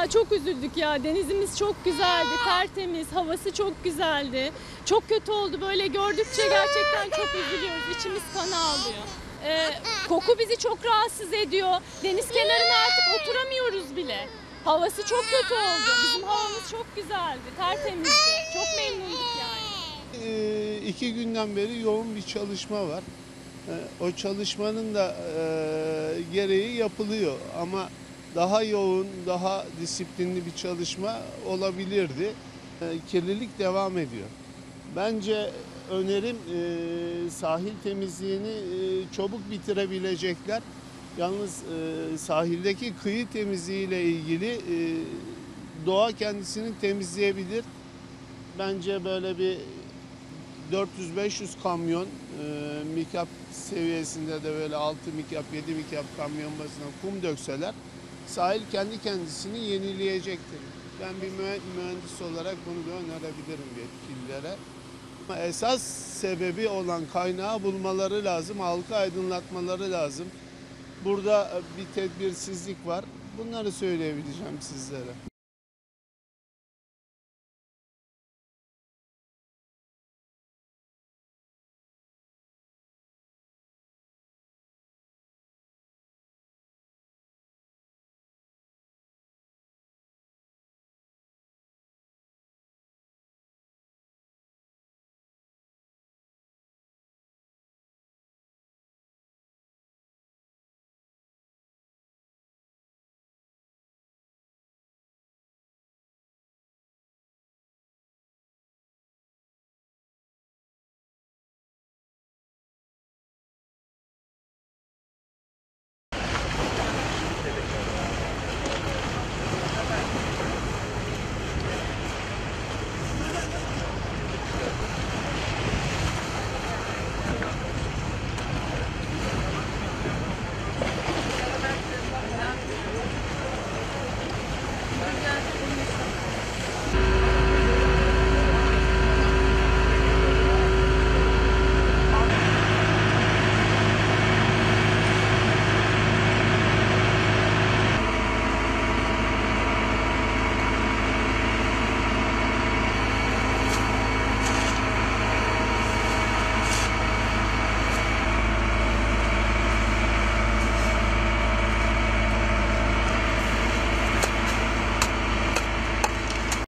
Vallahi çok üzüldük ya. Denizimiz çok güzeldi, tertemiz, havası çok güzeldi. Çok kötü oldu, böyle gördükçe gerçekten çok üzülüyoruz. İçimiz kan ağlıyor. Koku bizi çok rahatsız ediyor. Deniz kenarına artık oturamıyoruz bile. Havası çok kötü oldu. Bizim havamız çok güzeldi, tertemizdi. Çok memnunduk yani. 2 günden beri yoğun bir çalışma var. O çalışmanın da gereği yapılıyor ama daha yoğun, daha disiplinli bir çalışma olabilirdi. Kirlilik devam ediyor. Bence önerim sahil temizliğini çabuk bitirebilecekler. Yalnız sahildeki kıyı temizliğiyle ilgili doğa kendisini temizleyebilir. Bence böyle bir 400-500 kamyon mikap seviyesinde de böyle 6 mikap, 7 mikap kamyon basına kum dökseler sahil kendi kendisini yenileyecektir. Ben bir mühendis olarak bunu da önerebilirim yetkililere. Ama esas sebebi olan kaynağı bulmaları lazım, halkı aydınlatmaları lazım. Burada bir tedbirsizlik var. Bunları söyleyebileceğim sizlere.